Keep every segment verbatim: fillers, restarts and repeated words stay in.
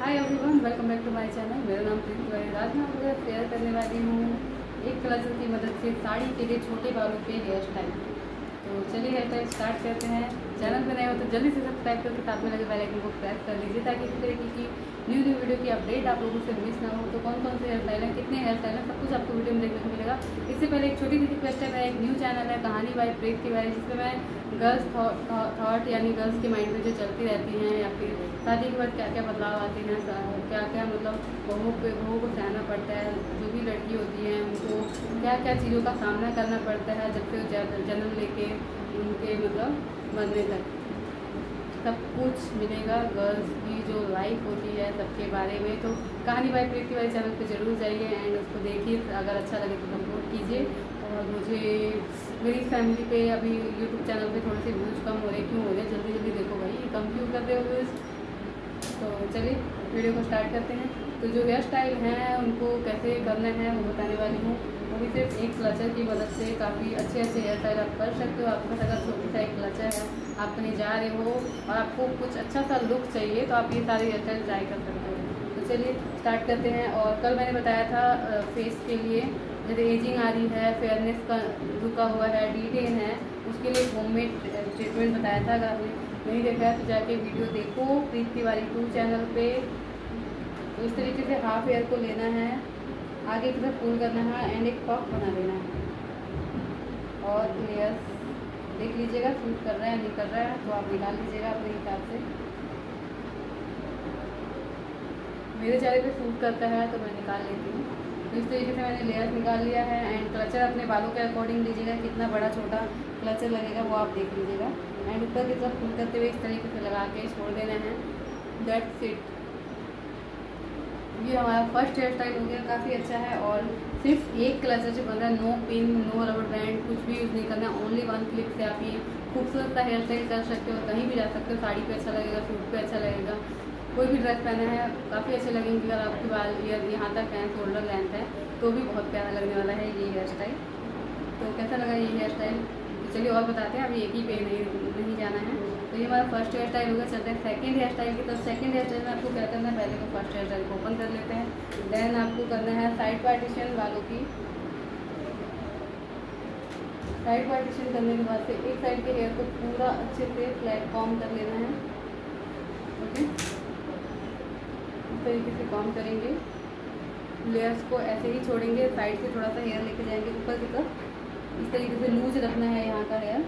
Hi everyone, welcome back to my channel. मेरा नाम प्रीत तिवारी। आज मैं आपको शेयर करने वाली हूँ एक कलर की मदद से साड़ी के लिए छोटे बालों पे हेयर स्टाइल। तो चलिए हेयर स्टाइल स्टार्ट करते हैं। चैनल पर नए हो तो जल्दी से सब्सक्राइब करके साथ में लगे बेल आइकन को प्रेस कर लीजिए ताकि इसी तरीके की न्यू न्यू वीडियो की अपडेट आप लोगों से मिस ना हो। तो कौन कौन से हेयर स्टाइल है, कितने हेयर स्टाइल है, सब कुछ आपको वीडियो में देखने को मिलेगा। इससे पहले एक छोटी सी रिक्वेस्ट है, मेरा एक न्यू चैनल है कहानी बाय प्रीत तिवारी, जिसमें मैं गर्ल्स थॉट यानी गर्ल्स के माइंड में जो चलती रहती हैं या फिर शादी के बाद क्या क्या बदलाव आते हैं, क्या क्या मतलब बहु पे बहु को सहना पड़ता है, जो भी लड़की होती है उनको क्या क्या चीज़ों का सामना करना पड़ता है जब से जन्म लेके उनके मतलब मरने तक। सब कुछ मिलेगा, गर्ल्स की जो लाइफ होती है सबके बारे में। तो कहानी बाय प्रीत तिवारी चैनल पे जरूर जाइए एंड उसको देखिए। अगर अच्छा लगे तो सपोर्ट कीजिए। और मुझे मेरी फैमिली पे अभी यूट्यूब चैनल पे थोड़े से व्यूज कम हो रहे, क्यों हो रहे, जल्दी जल्दी देखो भाई, कम क्यों कर रहे हो व्यूज। तो चलिए वीडियो को स्टार्ट करते हैं। तो जो हेयर स्टाइल हैं उनको कैसे करना है वो बताने वाली हूँ। वो भी सिर्फ एक क्लचर की मदद से काफ़ी अच्छे अच्छे हेयर स्टाइल आप कर सकते हो। आपके साथ छोटा सा एक क्लचर है, आप कहीं जा रहे हो और आपको कुछ अच्छा सा लुक चाहिए तो आप ये सारे हेयर स्टाइल ट्राई कर सकते हो। तो चलिए स्टार्ट करते हैं। और कल मैंने बताया था फेस के लिए जैसे एजिंग आ रही है, फेयरनेस का रुका हुआ है, डिटेन है, उसके लिए होममेड ट्रीटमेंट बताया था। अगर आपने नहीं देखा है तो जाके वीडियो देखो प्रीत तिवारी टू चैनल पे। तो इस तरीके से हाफ हेयर को लेना है, आगे की तरफ पुल करना है एंड एक पफ बना लेना है। और लेयर्स देख लीजिएगा सूट कर रहा है नहीं कर रहा है तो आप निकाल लीजिएगा अपने हिसाब से। मेरे चेहरे पे सूट करता है तो मैं निकाल लेती हूँ। तो इस तरीके से मैंने लेयर्स निकाल लिया है एंड क्लचर अपने बालों के अकॉर्डिंग लीजिएगा, कितना बड़ा छोटा क्लचर लगेगा वो आप देख लीजिएगा। एंड ऊपर की तरफ फूल करते हुए इस तरीके से लगा के छोड़ देना है। That's it. ये हमारा फर्स्ट हेयर स्टाइल हो गया, काफ़ी अच्छा है। और सिर्फ एक क्लचर से बन रहा है, no pin, no rubber band, कुछ भी यूज़ नहीं करना है। ओनली वन क्लिप से आप ये खूबसूरत सा हेयर स्टाइल कर सकते हो। कहीं भी जा सकते हो, साड़ी पे अच्छा लगेगा, सूट पे अच्छा लगेगा, कोई भी ड्रेस पहना है काफ़ी अच्छे लगेंगे। अगर आपके बाल ये यहाँ तक हैं, शोल्डर लेंथ है, तो भी बहुत प्यारा लगने वाला है ये हेयर स्टाइल। तो कैसा लगा ये हेयर स्टाइल? चलिए और बताते हैं। अभी एक ही पे नहीं नहीं जाना है। तो ये हमारा फर्स्ट हेयर स्टाइल होगा। चलते हैं सेकंड हेयर स्टाइल की तरफ। सेकंड हेयर स्टाइल में आपको क्या करना है, पहले को फर्स्ट हेयर स्टाइल को ओपन कर लेते हैं। देन आपको करना है साइड पार्टीशन बालों की। साइड पार्टीशन करने के बाद से एक साइड के हेयर को पूरा अच्छे से फ्लैट कॉम कर लेना है। ओके, इस तरीके से कॉम करेंगे। लेयर्स को ऐसे ही छोड़ेंगे, साइड से थोड़ा सा हेयर लेके जाएंगे ऊपर की तरफ। इस तरीके से लूज रखना है यहाँ का हेयर।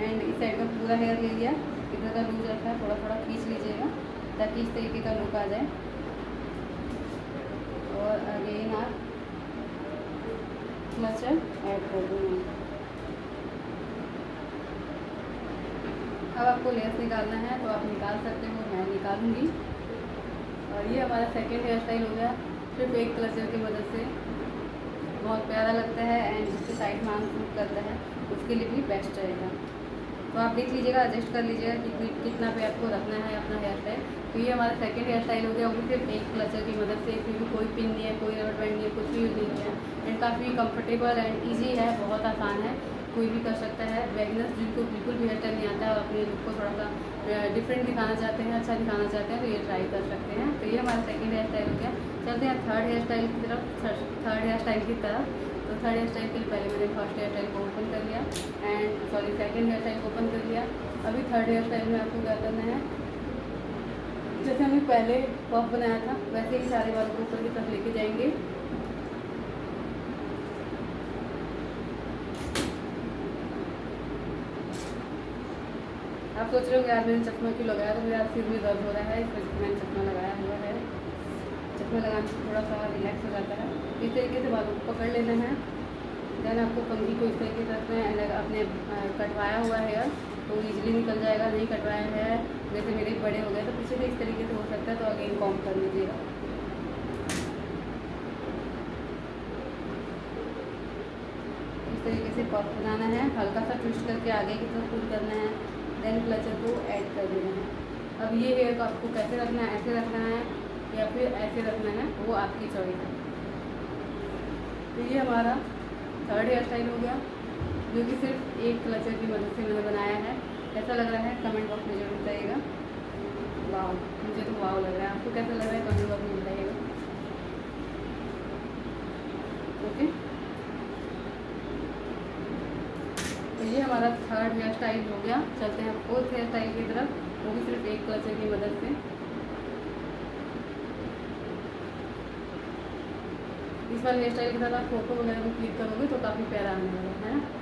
एंड इस साइड का पूरा हेयर ले लिया, इधर का लूज रखना है, थोड़ा थोड़ा खींच लीजिएगा ताकि इस तरीके का लुक आ जाए। और अगेन आप क्लचर ऐड कर दूँगी। अब आपको लेस निकालना है तो आप निकाल सकते हो, मैं निकालूंगी। और ये हमारा सेकेंड हेयर स्टाइल हो गया सिर्फ एक क्लचर की मदद से। बहुत प्यारा लगता है एंड जिसके साइड मांग सूट करता है उसके लिए भी बेस्ट रहेगा। तो आप देख लीजिएगा, एडजस्ट कर लीजिएगा कि कितना पे आपको रखना है अपना हेयर स्टाइल। तो ये हमारा सेकंड हेयर स्टाइल हो गया, वो सिर्फ एक क्लचर की मदद से। इसमें भी कोई पिन नहीं है, कोई रबर बैंड नहीं है, कुछ भी यूज नहीं किया एंड काफ़ी कंफर्टेबल एंड ईजी है, बहुत आसान है, कोई भी कर सकता है। बैगनर्स जिनको बिल्कुल भी हेयर स्टाइल नहीं आता है और अपने लुक को थोड़ा सा डिफरेंट दिखाना चाहते हैं, अच्छा दिखाना चाहते हैं, तो ये ट्राई कर सकते हैं। तो ये हमारा सेकंड हेयर स्टाइल हो गया। चलते हैं थर्ड हेयर स्टाइल की तरफ। थर्ड हेयर स्टाइल की तरफ तो थर्ड हेयर स्टाइल के लिए पहले मैंने फर्स्ट हेयर स्टाइल को ओपन कर लिया and sorry second hair style को ओपन कर लिया। अभी थर्ड हेयर स्टाइल में आपको क्या करना है, जैसे हमने पहले पफ बनाया था वैसे ही सारे बालों को ऊपर की तरफ लेके जाएंगे। आप सोच रहे हो कि यार मैंने चश्मा क्यों लगाया, तो मेरे आज सिर में दर्द हो रहा है, इस वजह से मैंने चश्मा लगाया हुआ है। चश्मा लगाने से थोड़ा सा रिलैक्स हो जाता है। इस तरीके से बालों को पकड़ लेना है। दैन आपको कंघी को इस तरीके से रखना है। अगर आपने कटवाया हुआ है तो ईजिली निकल जाएगा, नहीं कटवाया है जैसे मेरे बड़े हो गए तो पीछे से इस तरीके से हो सकता है, तो अगेन कॉम कर लीजिएगा। इस तरीके से पफ बनाना है, हल्का सा ट्विस्ट करके आगे की तरफ पुल करना है। देन क्लचर को ऐड कर देना है। अब ये हेयर को आपको कैसे रखना है, ऐसे रखना है या फिर ऐसे रखना है, वो आपकी चॉइस है। तो ये हमारा थर्ड हेयर स्टाइल हो गया जो कि सिर्फ एक क्लचर की मदद से मैंने बनाया है। ऐसा लग रहा है, कमेंट बॉक्स में जरूर बताइएगा। वाव, मुझे तो वाव लग रहा है, आपको आपको कैसा लग रहा है कमेंट बॉक्स में बताइएगा। ओके, तो ये हमारा थर्ड हेयर स्टाइल हो गया। चलते हैं फोर्थ हेयर स्टाइल की तरफ, वो भी सिर्फ एक क्लचर की मदद से। इस बार हेयर स्टाइल के साथ आप फोटो वगैरह को क्लिक करोगे तो काफ़ी प्यारा आने वाला है ना।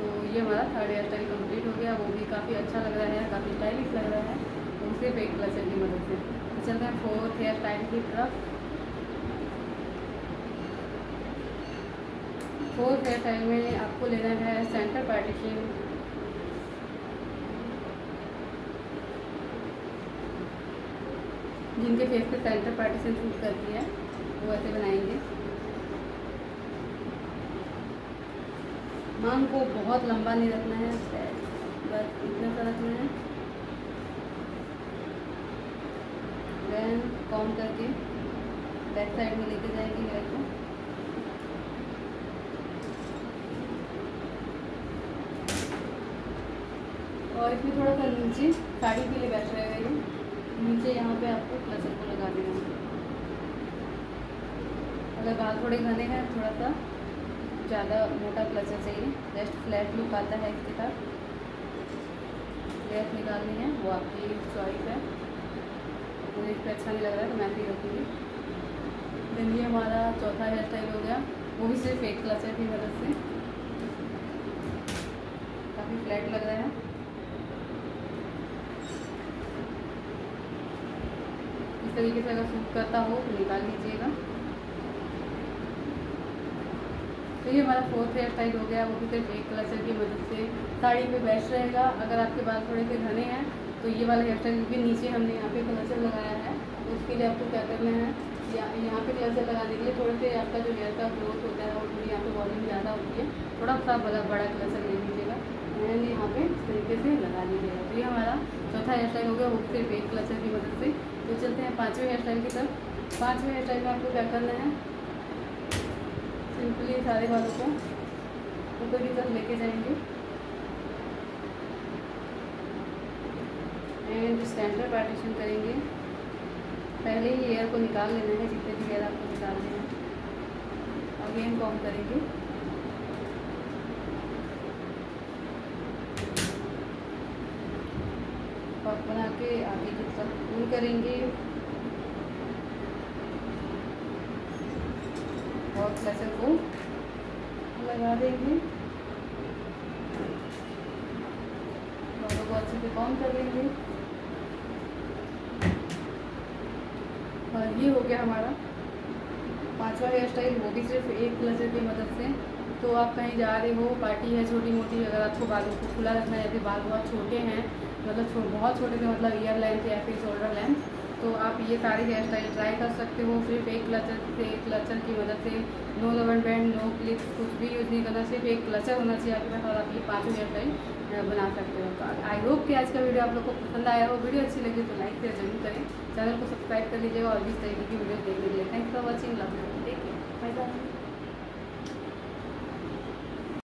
तो ये हमारा थर्ड हेयर स्टाइल कम्प्लीट हो गया, वो भी काफ़ी अच्छा लग रहा है, काफ़ी स्टाइलिश लग रहा है, तो सिर्फ एक क्लचर की मदद से। तो चलते हैं फोर्थ हेयर स्टाइल की तरफ। फोर्थ हेयर स्टाइल में आपको लेना है सेंटर पार्टीशन। जिनके फेस पे सेंटर पार्टीशन शूट करती है वो ऐसे बनाएंगे। मांग को बहुत लंबा नहीं रखना है, बस इतना सा रखना है। देन कॉम करके बैक साइड में लेके जाएंगे हेयर को। और इसमें थोड़ा सा नीचे साड़ी के लिए बैठ रहे हैं, नीचे यहाँ पे आपको क्लचर को लगा देना है। अगर बाल थोड़े घने हैं, थोड़ा सा ज़्यादा मोटा क्लचर चाहिए, जस्ट फ्लैट लुक आता है इसके साथ। लेस निकालनी है वो आपकी चॉइस है, मुझे इस पर अच्छा नहीं लग रहा है तो मैं भी रखूँगी। देन ये हमारा चौथा हेयर स्टाइल हो गया, वो भी सिर्फ एक क्लचर की मदद से। काफ़ी फ्लैट लग रहा है। तरीके से अगर सूट करता हो तो निकाल लीजिएगा। तो ये हमारा फोर्थ हेयर स्टाइल हो गया, वो भी सिर्फ एक क्लचर की मदद से। साड़ी पे बैच रहेगा। अगर आपके बाल थोड़े से घने हैं तो ये वाला हेयर स्टाइल भी नीचे हमने यहाँ पे क्लचर लगाया है, तो उसके लिए आपको क्या करना है, या यहाँ पे क्लचर लगाने के लिए थोड़े से आपका जो हेयर का ग्रोथ होता है वो थोड़ी यहाँ पे वॉल्यूम ज़्यादा होती है, थोड़ा सा बड़ा बड़ा क्लचर ले लीजिएगा। मैंने यहाँ पे इस तरीके से लगा लीजिएगा। तो ये हमारा चौथा हेयर स्टाइल हो गया, वो सिर्फ एक क्लचर की मदद से। तो चलते हैं पाँचवें हेयर स्टाइल की तरफ। पाँचवें हेयर स्टाइल में आपको क्या करना है, सिंपली सारे बालों को ऊपर की तरफ लेके जाएंगे एंड सेंटर पार्टीशन करेंगे। पहले ही हेयर को निकाल लेना है, जितने भी हेयर आपको निकाल लेना है। अगेन कॉम करेंगे, बना के आगे की तरफ पुल करेंगे और क्लचर को लगा देंगे। बालों को अच्छे से कॉम कर देंगे। और ये हो गया हमारा पांचवा हेयर स्टाइल, वो भी सिर्फ एक क्लचर की मदद से। तो आप कहीं जा रहे हो, पार्टी है छोटी मोटी, अगर आपको बालों को खुला रखना है, यदि बाल बहुत छोटे हैं, मतलब छो, बहुत छोटे से मतलब ईयर लेंथ या फिर शोल्डर लेंथ, तो आप ये सारे हेयर स्टाइल ट्राई कर सकते हो। सिर्फ एक क्लचर से, एक क्लचर की मदद से। No rubber band, no clips, कुछ भी यूज़ नहीं करना, सिर्फ एक क्लचर होना चाहिए आपके पास और आप ये पाँचों हेयर स्टाइल बना सकते हो। तो आई होप कि आज का वीडियो आप लोग को पसंद आया हो। वीडियो अच्छी लगी तो लाइक शेयर जरूर करें, चैनल को सब्सक्राइब कर लीजिएगा और भी इस तरीके की वीडियो देखने के लिए। Thanks for watching, love you, take care, bye bye.